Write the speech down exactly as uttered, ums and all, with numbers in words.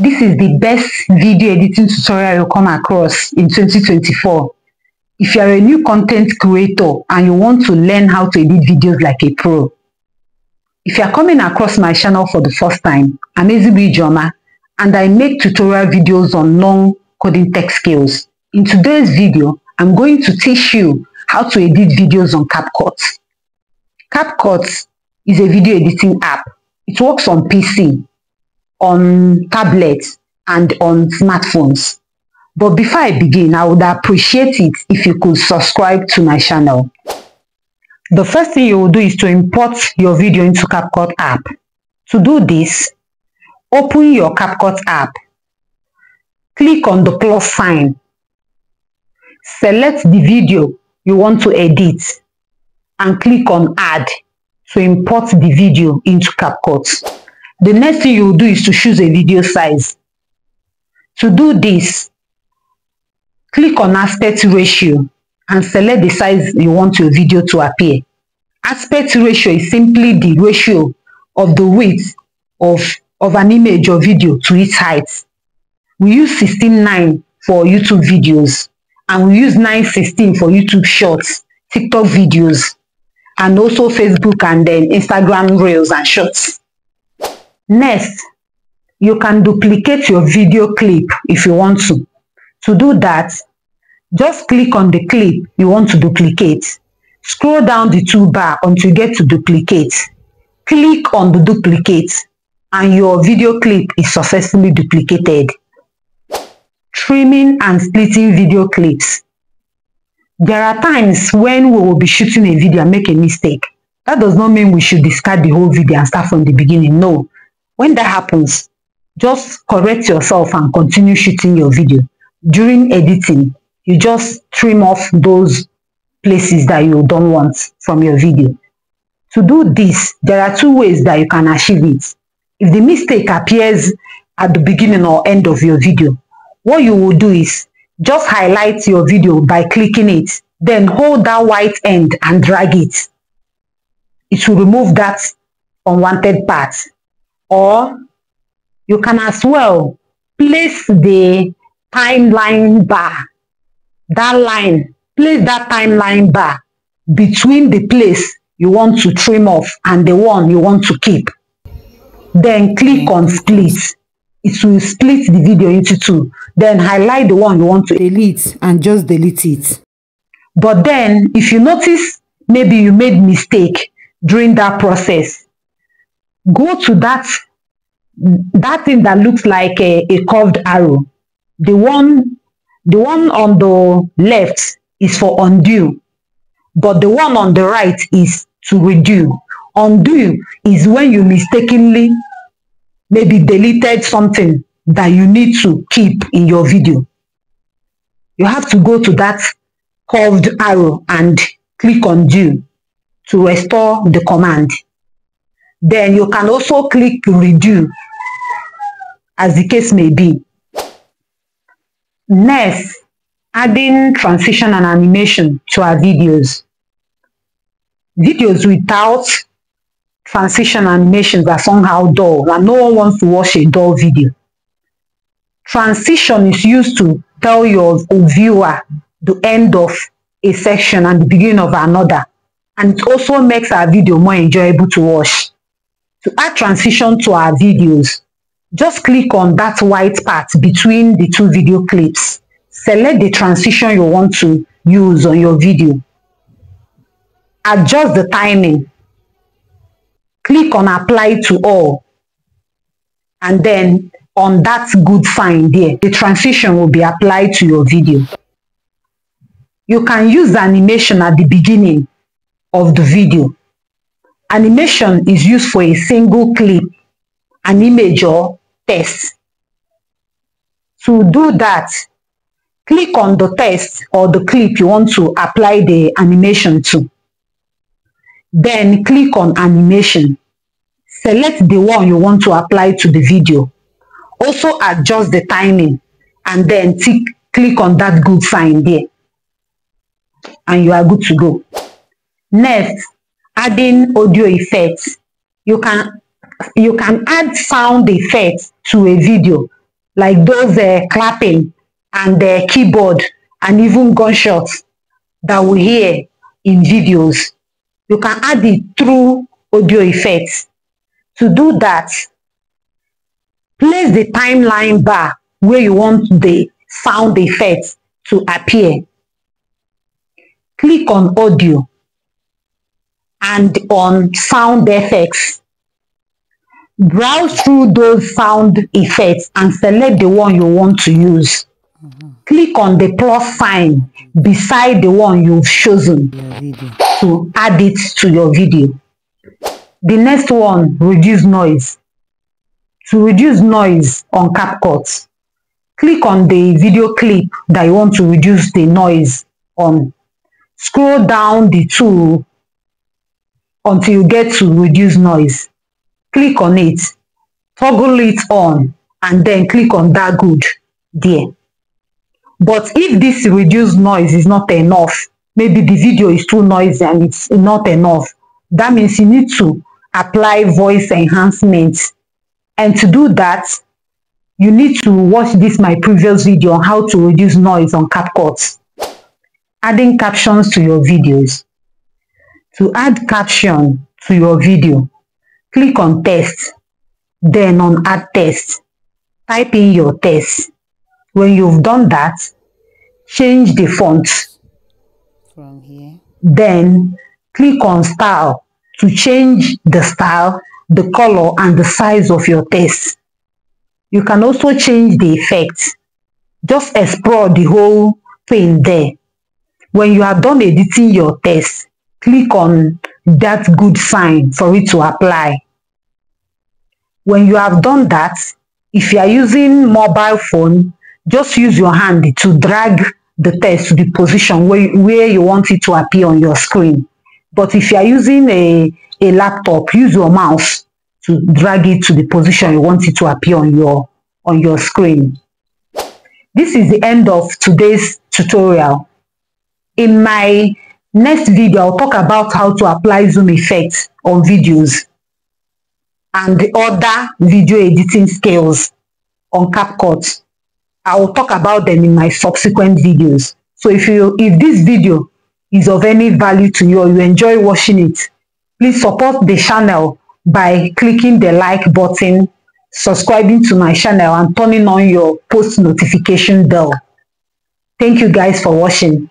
this is the best video editing tutorial you'll come across in twenty twenty-four. If you are a new content creator and you want to learn how to edit videos like a pro. If you are coming across my channel for the first time, I'm Ezigbo Ijeoma, and I make tutorial videos on long coding tech skills. In today's video, I'm going to teach you how to edit videos on CapCut. CapCut is a video editing app. It works on P C, on tablets, and on smartphones. But before I begin, I would appreciate it if you could subscribe to my channel. The first thing you will do is to import your video into CapCut app. To do this, open your CapCut app. Click on the plus sign. Select the video you want to edit and click on add to import the video into CapCut. The next thing you will do is to choose a video size. To do this, click on aspect ratio and select the size you want your video to appear. Aspect ratio is simply the ratio of the width of, of an image or video to its height. We use sixteen nine for YouTube videos, and we use nine sixteen for YouTube Shorts, TikTok videos, and also Facebook and then Instagram Reels and Shorts. Next, you can duplicate your video clip if you want to. To do that, just click on the clip you want to duplicate. Scroll down the toolbar until you get to duplicate. Click on the duplicate and your video clip is successfully duplicated. Trimming and splitting video clips. There are times when we will be shooting a video and make a mistake. That does not mean we should discard the whole video and start from the beginning. No. When that happens, just correct yourself and continue shooting your video. During editing, you just trim off those places that you don't want from your video. To do this, there are two ways that you can achieve it. If the mistake appears at the beginning or end of your video, what you will do is just highlight your video by clicking it, then hold that white end and drag it. It will remove that unwanted part. Or you can as well place the timeline bar. That line, place that timeline bar between the place you want to trim off and the one you want to keep. Then click on split. It will split the video into two. Then highlight the one you want to delete and just delete it. But then, if you notice, maybe you made mistake during that process, go to that, that thing that looks like a, a curved arrow. The one The one on the left is for undo, but the one on the right is to redo. Undo is when you mistakenly maybe deleted something that you need to keep in your video. You have to go to that curved arrow and click undo to restore the command. Then you can also click redo as the case may be. Next, adding transition and animation to our videos. Videos without transition animations are somehow dull, and no one wants to watch a dull video. Transition is used to tell your viewer the end of a section and the beginning of another, and it also makes our video more enjoyable to watch. To add transition to our videos, just click on that white part between the two video clips. Select the transition you want to use on your video. Adjust the timing. Click on apply to all. And then on that good sign there, the transition will be applied to your video. You can use animation at the beginning of the video. Animation is used for a single clip, an image or text. To do that, click on the text or the clip you want to apply the animation to. Then click on animation. Select the one you want to apply to the video. Also adjust the timing and then tick, click on that good sign there. And you are good to go. Next, adding audio effects. You can You can add sound effects to a video like those uh, clapping and the uh, keyboard and even gunshots that we hear in videos. You can add the true audio effects. To do that, place the timeline bar where you want the sound effects to appear. Click on audio and on sound effects. Browse through those sound effects and select the one you want to use. Mm-hmm. Click on the plus sign beside the one you've chosen to add it to your video. The next one, reduce noise. To reduce noise on CapCut, click on the video clip that you want to reduce the noise on. Scroll down the tool until you get to reduce noise. Click on it, toggle it on, and then click on that good there. But if this reduced noise is not enough, maybe the video is too noisy and it's not enough, that means you need to apply voice enhancement. And to do that, you need to watch this my previous video on how to reduce noise on CapCut. Adding captions to your videos. To add caption to your video, click on text, then on add text. Type in your text. When you've done that, change the font from here. Then click on style to change the style, the color, and the size of your text. You can also change the effects. Just explore the whole thing there. When you are done editing your text, click on that good sign for it to apply. When you have done that, if you are using mobile phone, just use your hand to drag the text to the position where, where you want it to appear on your screen. But if you are using a, a laptop, use your mouse to drag it to the position you want it to appear on your, on your screen. This is the end of today's tutorial. In my next video, I'll talk about how to apply zoom effects on videos and the other video editing skills on CapCut. I will talk about them in my subsequent videos. So if you if this video is of any value to you or you enjoy watching it, please support the channel by clicking the like button, subscribing to my channel, and turning on your post notification bell. Thank you guys for watching.